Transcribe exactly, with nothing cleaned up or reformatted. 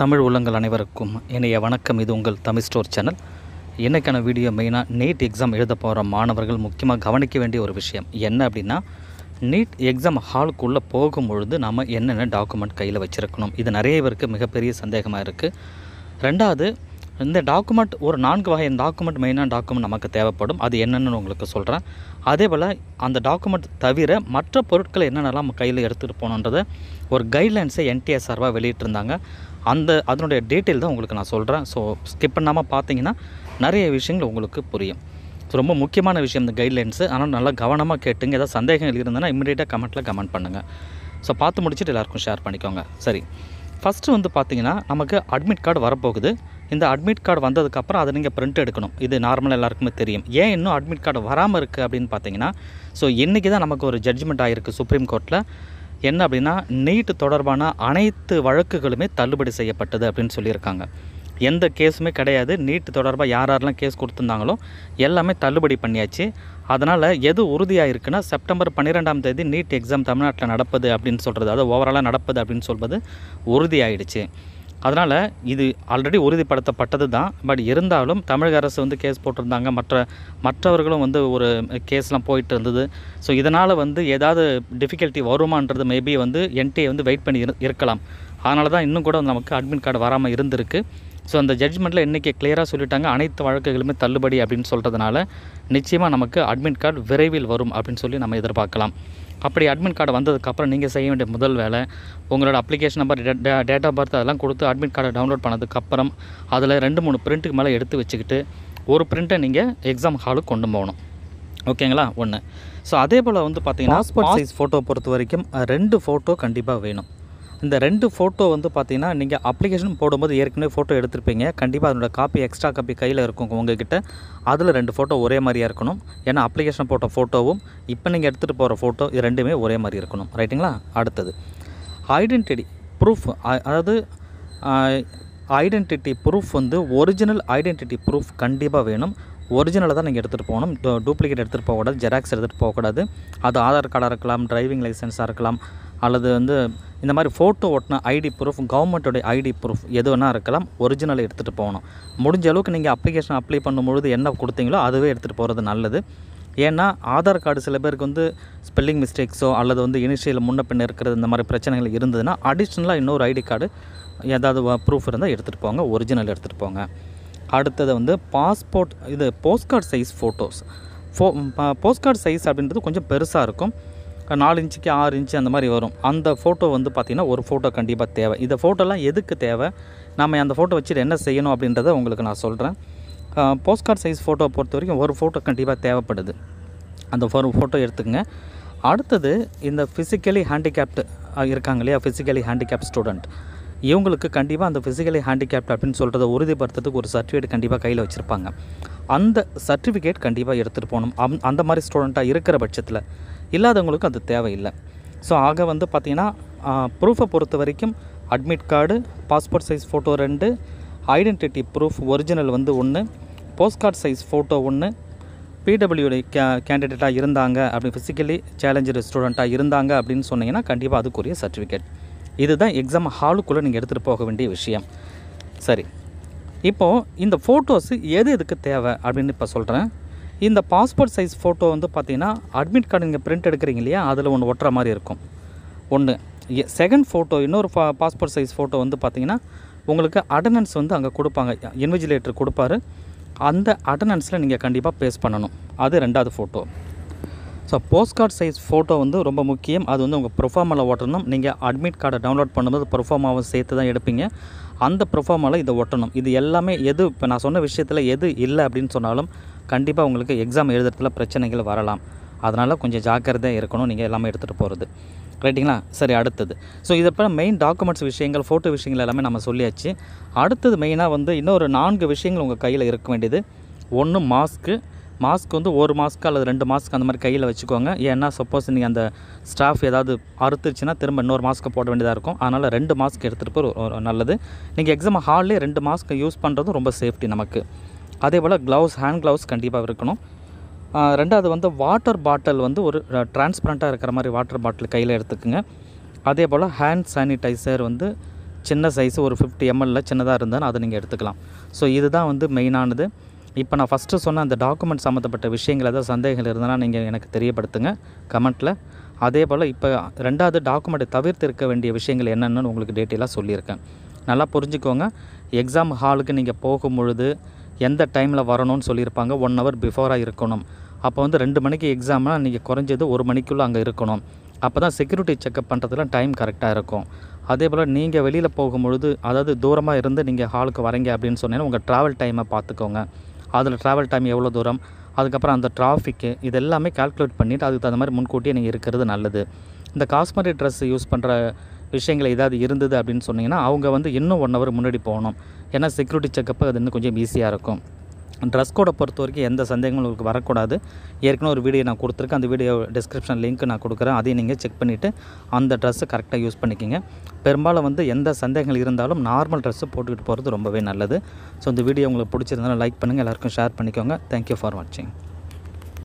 தமிழ் உள்ளங்கள் அனைவருக்கும் இணைய வணக்கம். இது உங்கள் தமிழ் ஸ்டோர் சேனல். இன்றைக்கான வீடியோ மெயினாக நீட் எக்ஸாம் எழுத போகிற மாணவர்கள் முக்கியமாக கவனிக்க வேண்டிய ஒரு விஷயம் என்ன அப்படின்னா, நீட் எக்ஸாம் ஹாலுக்குள்ளே போகும்பொழுது நாம் என்னென்ன டாக்குமெண்ட் கையில் வச்சுருக்கணும். இது நிறைய பேருக்கு மிகப்பெரிய சந்தேகமாக இருக்குது. ரெண்டாவது, இந்த டாக்குமெண்ட் ஒரு நான்கு வகையான டாக்குமெண்ட் மெயினான டாக்குமெண்ட் நமக்கு தேவைப்படும். அது என்னென்னு உங்களுக்கு சொல்கிறேன். அதே போல் அந்த டாக்குமெண்ட் தவிர மற்ற பொருட்களை என்னென்னலாம் நம்ம கையில் எடுத்துகிட்டு போகணுன்றதை ஒரு கைட்லைன்ஸை என் டி எஸ் ஆர்வாக வெளியிட்டிருந்தாங்க. அந்த அதனுடைய டீட்டெயில் தான் உங்களுக்கு நான் சொல்கிறேன். ஸோ ஸ்கிப் பண்ணாமல் பார்த்தீங்கன்னா நிறைய விஷயங்கள் உங்களுக்கு புரியும். ஸோ ரொம்ப முக்கியமான விஷயம் இந்த கைட்லைன்ஸு. ஆனால் நல்லா கவனமாக கேட்டுங்க. ஏதாவது சந்தேகங்கள் இருந்ததுன்னா இமீடியட்டாக கமெண்ட்டில் கமெண்ட் பண்ணுங்கள். ஸோ பார்த்து முடிச்சுட்டு எல்லாேருக்கும் ஷேர் பண்ணிக்கோங்க. சரி, ஃபஸ்ட்டு வந்து பார்த்திங்கன்னா நமக்கு அட்மிட் கார்டு வரப்போகுது. இந்த அட்மிட் கார்டு வந்ததுக்கப்புறம் அதை நீங்கள் பிரிண்ட் எடுக்கணும். இது நார்மலாக எல்லாருக்குமே தெரியும். ஏன் இன்னும் அட்மிட் கார்டு வராமல் இருக்குது அப்படின்னு பார்த்தீங்கன்னா, ஸோ இன்றைக்கி தான் நமக்கு ஒரு ஜட்ஜ்மெண்ட் ஆகிருக்கு சுப்ரீம் கோர்ட்டில். என்ன அப்படின்னா, நீட் தொடர்பான அனைத்து வழக்குகளுமே தள்ளுபடி செய்யப்பட்டது அப்படின்னு சொல்லியிருக்காங்க. எந்த கேஸுமே கிடையாது. நீட் தொடர்பாக யார் யாரெல்லாம் கேஸ் கொடுத்துருந்தாங்களோ எல்லாமே தள்ளுபடி பண்ணியாச்சு. அதனால் எது உறுதியாக இருக்குன்னா, செப்டம்பர் பன்னிரெண்டாம் தேதி நீட் எக்ஸாம் தமிழ்நாட்டில் நடப்பது அப்படின்னு சொல்கிறது, அதாவது ஓவராலாக நடப்பது அப்படின்னு சொல்வது உறுதியாகிடுச்சு. அதனால் இது ஆல்ரெடி உறுதிப்படுத்தப்பட்டது தான். பட் இருந்தாலும் தமிழக அரசு வந்து கேஸ் போட்டிருந்தாங்க. மற்ற மற்றவர்களும் வந்து ஒரு கேஸ்லாம் போயிட்டு இருந்தது. ஸோ இதனால் வந்து ஏதாவது டிஃபிகல்ட்டி வருமானது மேபி வந்து என்டிஏ வந்து வெயிட் பண்ணி இருக்கலாம். அதனால தான் இன்னும் கூட நமக்கு அட்மிட் கார்டு வராமல் இருந்திருக்கு. ஸோ அந்த ஜட்ஜ்மெண்ட்டில் இன்றைக்கி கிளியராக சொல்லிட்டாங்க, அனைத்து வழக்குகளுமே தள்ளுபடி அப்படின்னு சொல்கிறதுனால நிச்சயமாக நமக்கு அட்மிட் கார்டு விரைவில் வரும் அப்படின்னு சொல்லி நம்ம எதிர்பார்க்கலாம். அப்படி அட்மிட் கார்டு வந்ததுக்கப்புறம் நீங்கள் செய்ய வேண்டிய முதல் வேலை, உங்களோட application number, date of birth அதெல்லாம் கொடுத்து அட்மிட் கார்டை டவுன்லோட் பண்ணதுக்கப்புறம் அதில் ரெண்டு மூணு பிரிண்ட்டுக்கு மேலே எடுத்து வச்சுக்கிட்டு ஒரு பிரிண்ட்டை நீங்கள் எக்ஸாம் ஹாலுக்கு கொண்டு போகணும். ஓகேங்களா? ஒன்று. ஸோ அதே போல் வந்து பார்த்திங்கன்னா, பாஸ்போர்ட் சைஸ் ஃபோட்டோ பொறுத்த வரைக்கும் ரெண்டு ஃபோட்டோ கண்டிப்பாக வேணும். இந்த ரெண்டு ஃபோட்டோ வந்து பார்த்திங்கன்னா, நீங்கள் அப்ளிகேஷன் போடும்போது ஏற்கனவே ஃபோட்டோ எடுத்திருப்பீங்க. கண்டிப்பாக அதனோட காப்பி, எக்ஸ்ட்ரா காப்பி கையில் இருக்கும் உங்கள்கிட்ட. அதில் ரெண்டு ஃபோட்டோ ஒரே மாதிரியாக இருக்கணும். ஏன்னா அப்ளிகேஷன் போட்ட ஃபோட்டோவும் இப்போ நீங்கள் எடுத்துகிட்டு போகிற ஃபோட்டோ இது ரெண்டுமே ஒரே மாதிரி இருக்கணும். ரைட்டுங்களா? அடுத்தது ஐடென்டிட்டி ப்ரூஃப். அதாவது ஐடென்டிட்டி ப்ரூஃப் வந்து ஒரிஜினல் ஐடென்டிட்டி ப்ரூஃப் கண்டிப்பாக வேணும். ஒரிஜினலாக தான் நீங்கள் எடுத்துகிட்டு போகணும். டூப்ளிகேட் எடுத்துகிட்டு போகக்கூடாது. ஜெராக்ஸ் எடுத்துகிட்டு போகக்கூடாது. அது ஆதார் கார்டாக இருக்கலாம், டிரைவிங் லைசன்ஸாக இருக்கலாம், அல்லது வந்து இந்த மாதிரி ஃபோட்டோ ஒட்டின ஐடி ப்ரூஃப், கவர்மெண்ட்டோடைய ஐடி ப்ரூஃப் எது வேணால் இருக்கலாம். ஒரிஜினலை எடுத்துகிட்டு போகணும். முடிஞ்ச அளவுக்கு நீங்கள் அப்ளிகேஷன் அப்ளை பண்ணும்பொழுது என்ன கொடுத்தீங்களோ அதுவே எடுத்துகிட்டு போகிறது நல்லது. ஏன்னா ஆதார் கார்டு சில பேருக்கு வந்து ஸ்பெல்லிங் மிஸ்டேக்ஸோ அல்லது வந்து இனிஷியல் முன்ன பின்ன இருக்கிறது, இந்த மாதிரி பிரச்சனைகள் இருந்ததுன்னா அடிஷ்னலாக இன்னொரு ஐடி கார்டு ஏதாவது ப்ரூஃப் இருந்தால் எடுத்துகிட்டு போங்க. ஒரிஜினல் எடுத்துகிட்டு போங்க. அடுத்தது வந்து பாஸ்போர்ட், இது போஸ்ட் கார்டு சைஸ் ஃபோட்டோஸ். ஃபோ போஸ்ட் கார்டு சைஸ் அப்படின்றது கொஞ்சம் பெருசாக இருக்கும். நாலு இன்ச்சுக்கு ஆறு இன்ச்சு அந்த மாதிரி வரும். அந்த ஃபோட்டோ வந்து பார்த்திங்கன்னா ஒரு ஃபோட்டோ கண்டிப்பாக தேவை. இந்த ஃபோட்டோலாம் எதுக்கு தேவை, நம்ம அந்த ஃபோட்டோ வச்சுட்டு என்ன செய்யணும் அப்படின்றத உங்களுக்கு நான் சொல்கிறேன். போஸ்ட் கார்டு சைஸ் ஃபோட்டோ பொறுத்த வரைக்கும் ஒரு ஃபோட்டோ கண்டிப்பாக தேவைப்படுது. அந்த ஒரு ஃபோட்டோ எடுத்துக்கங்க. அடுத்தது இந்த ஃபிசிக்கலி ஹேண்டிகேப்டு இருக்காங்க இல்லையா, ஃபிசிக்கலி ஹேண்டிகேப்ட் ஸ்டூடெண்ட், இவங்களுக்கு கண்டிப்பாக அந்த ஃபிசிக்கலி ஹேண்டிகேப்ட் அப்படின்னு சொல்கிறத உறுதிப்படுத்துறதுக்கு ஒரு சர்டிஃபிகேட் கண்டிப்பாக கையில் வச்சுருப்பாங்க. அந்த சர்டிஃபிகேட் கண்டிப்பாக எடுத்துகிட்டு போகணும். அந் அந்த மாதிரி ஸ்டூடெண்ட்டாக இருக்கிற பட்சத்தில். இல்லாதவங்களுக்கு அது தேவையில்லை. ஸோ ஆக வந்து பார்த்திங்கன்னா, ப்ரூஃபை பொறுத்த வரைக்கும் admit card, passport size photo ரெண்டு, ஐடென்டிட்டி ப்ரூஃப் ஒரிஜினல் வந்து ஒன்று, போஸ்ட் கார்டு சைஸ் ஃபோட்டோ ஒன்று, பிடபிள்யூடி கே கேண்டிடேட்டாக இருந்தாங்க அப்படி ஃபிசிக்கலி சேலஞ்சு ஸ்டூடெண்ட்டாக இருந்தாங்க அப்படின்னு சொன்னிங்கன்னா கண்டிப்பாக அதுக்குரிய சர்டிஃபிகேட். இதுதான் எக்ஸாம் ஹாலுக்குள்ளே நீங்கள் எடுத்துகிட்டு போக வேண்டிய விஷயம். சரி, இப்போது இந்த ஃபோட்டோஸு எது எதுக்கு தேவை அப்படின்னு இப்போ சொல்கிறேன். இந்த பாஸ்போர்ட் சைஸ் ஃபோட்டோ வந்து பார்த்திங்கன்னா, அட்மிட் கார்டு நீங்கள் பிரிண்ட் எடுக்கிறீங்க இல்லையா, அதில் ஒன்று ஒட்டுற மாதிரி இருக்கும். ஒன்று செகண்ட் ஃபோட்டோ, இன்னொரு பா பாஸ்போர்ட் சைஸ் ஃபோட்டோ வந்து பார்த்திங்கன்னா, உங்களுக்கு அட்டனன்ஸ் வந்து அங்கே கொடுப்பாங்க, இன்விஜிலேட்டர் கொடுப்பாரு. அந்த அட்டனன்ஸில் நீங்கள் கண்டிப்பாக பேஸ் பண்ணணும். அது ரெண்டாவது photo. So postcard size photo வந்து ரொம்ப முக்கியம். அது வந்து உங்கள் ப்ரொஃபார்மாவில் ஒட்டணும். நீங்கள் அட்மிட் கார்டை டவுன்லோட் பண்ணும்போது ப்ரொஃபார்மாவை சேர்த்து தான் எடுப்பீங்க. அந்த ப்ரொஃபார்மாவில் இதை ஒட்டணும். இது எல்லாமே எது இப்போ நான் சொன்ன விஷயத்தில் எது இல்லை அப்படின்னு சொன்னாலும் கண்டிப்பாக உங்களுக்கு எக்ஸாம் எழுதுறதுல பிரச்சனைகள் வரலாம். அதனால் கொஞ்சம் ஜாக்கிரதையாக இருக்கணும் நீங்கள் எல்லாமே எடுத்துகிட்டு போகிறது. ரைட்டுங்களா? சரி, அடுத்தது ஸோ இதப்பறம் மெயின் டாக்குமெண்ட்ஸ் விஷயங்கள், ஃபோட்டோ விஷயங்கள் எல்லாமே நம்ம சொல்லியாச்சு. அடுத்தது மெயினாக வந்து இன்னொரு நான்கு விஷயங்கள் உங்கள் கையில் இருக்க வேண்டியது. ஒன்று மாஸ்க்கு. மாஸ்க் வந்து ஒரு மாஸ்க்கு அல்லது ரெண்டு மாஸ்க் அந்த மாதிரி கையில் வச்சுக்கோங்க. ஏன்னா சப்போஸ் நீங்கள் அந்த ஸ்டாஃப் ஏதாவது அறுத்துருச்சுன்னா திரும்ப இன்னொரு மாஸ்க்கை போட வேண்டியதாக இருக்கும். அதனால் ரெண்டு மாஸ்க் எடுத்துகிட்டு போய் நல்லது. நீங்கள் எக்ஸாம் ஹால்லே ரெண்டு மாஸ்க்கை யூஸ் பண்ணுறதும் ரொம்ப சேஃப்டி நமக்கு. அதே போல் க்ளவுஸ், ஹேண்ட் க்ளவுஸ் கண்டிப்பாக இருக்கணும். ரெண்டாவது வந்து வாட்டர் பாட்டில் வந்து ஒரு டிரான்ஸ்பரண்ட்டாக இருக்கிற மாதிரி வாட்டர் பாட்டில் கையில் எடுத்துக்கோங்க. அதே போல் ஹேண்ட் சானிடைசர் வந்து சின்ன சைஸ் ஒரு ஃபிஃப்டி எம்எல்லில் சின்னதாக இருந்தாலும் அதை நீங்கள் எடுத்துக்கலாம். ஸோ இதுதான் வந்து மெயினானது. இப்போ நான் ஃபஸ்ட்டு சொன்ன அந்த டாக்குமெண்ட் சம்மந்தப்பட்ட விஷயங்கள் ஏதாவது சந்தேகங்கள் இருந்தனா நீங்கள் எனக்கு தெரியப்படுத்துங்க கமெண்ட்டில். அதே போல் இப்போ ரெண்டாவது டாக்குமெண்ட்டை தவிர்த்து இருக்க வேண்டிய விஷயங்கள் என்னென்னு உங்களுக்கு டீட்டெயிலாக சொல்லியிருக்கேன். நல்லா புரிஞ்சுக்கோங்க. எக்ஸாம் ஹாலுக்கு நீங்கள் போகும்பொழுது எந்த டைமில் வரணும்னு சொல்லியிருப்பாங்க. ஒன் ஹவர் பிஃபோராக இருக்கணும். அப்போ வந்து ரெண்டு மணிக்கு எக்ஸாம்னால் நீங்கள் குறைஞ்சது ஒரு மணிக்குள்ளே அங்கே இருக்கணும். அப்போ தான் செக்யூரிட்டி செக்கப் பண்ணுறதுலாம் டைம் கரெக்டாக இருக்கும். அதே போல் நீங்கள் வெளியில் போகும்பொழுது, அதாவது தூரமாக இருந்து நீங்கள் ஹாலுக்கு வரீங்க அப்படின்னு சொன்னீங்கன்னா உங்கள் ட்ராவல் டைமை பார்த்துக்கோங்க. அதில் ட்ராவல் டைம் எவ்வளோ தூரம், அதுக்கப்புறம் அந்த டிராஃபிக்கு, இது எல்லாமே கால்குலேட் பண்ணிவிட்டு அதுக்கு தகுந்த மாதிரி முன்கூட்டியே நீங்கள் இருக்கிறது நல்லது. இந்த காஷ்மீரி ட்ரெஸ் யூஸ் பண்ணுற விஷயங்கள் ஏதாவது இருந்தது அப்படின்னு சொன்னிங்கன்னா அவங்க வந்து இன்னும் ஒன் ஹவர் முன்னாடி போகணும். ஏன்னா செக்யூரிட்டி செக்கப்பு அது இன்னும் கொஞ்சம் ஈஸியாக இருக்கும். ட்ரெஸ் கோடை பொறுத்த வரைக்கும் எந்த சந்தேகங்களும் உங்களுக்கு வரக்கூடாது. ஏற்கனவே ஒரு வீடியோ நான் கொடுத்துருக்கேன். அந்த வீடியோ டிஸ்கிரிப்ஷன் லிங்க் நான் கொடுக்குறேன். அதையும் நீங்கள் செக் பண்ணிவிட்டு அந்த ட்ரெஸ்ஸை கரெக்டாக யூஸ் பண்ணிக்கோங்க. பெரும்பாலும் வந்து எந்த சந்தேகங்கள் இருந்தாலும் நார்மல் ட்ரெஸ்ஸு போட்டுக்கிட்டு போகிறது ரொம்பவே நல்லது. ஸோ இந்த வீடியோ உங்களுக்கு பிடிச்சிருந்தாலும் லைக் பண்ணுங்கள், எல்லாேருக்கும் ஷேர் பண்ணிக்கோங்க. தேங்க்யூ ஃபார் வாட்சிங்.